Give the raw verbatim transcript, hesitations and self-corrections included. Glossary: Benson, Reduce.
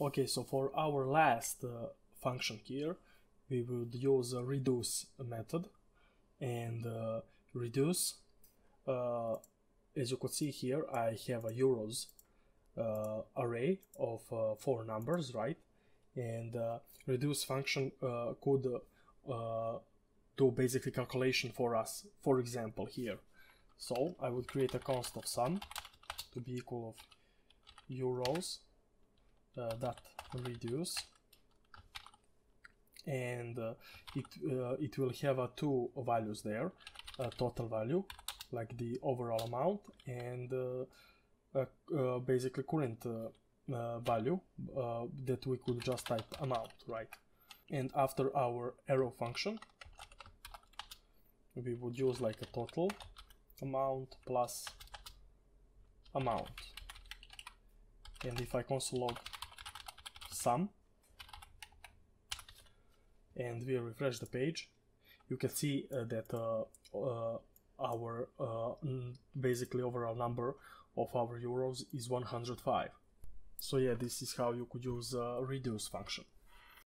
Okay, so for our last uh, function here, we would use a reduce method, and uh, reduce, uh, as you could see here, I have a euros uh, array of uh, four numbers, right? And uh, reduce function uh, could uh, uh, do basically calculation for us, for example here. So I would create a const of sum to be equal of euros uh, dot reduce, and uh, it uh, it will have uh, two values there, a total value like the overall amount, and uh, uh, uh, basically current uh, Uh, value uh, that we could just type amount, right? And after our arrow function, we would use like a total amount plus amount. And if I console log sum and we refresh the page, you can see uh, that uh, uh, our uh, basically overall number of our euros is one hundred five. So yeah, this is how you could use a reduce function.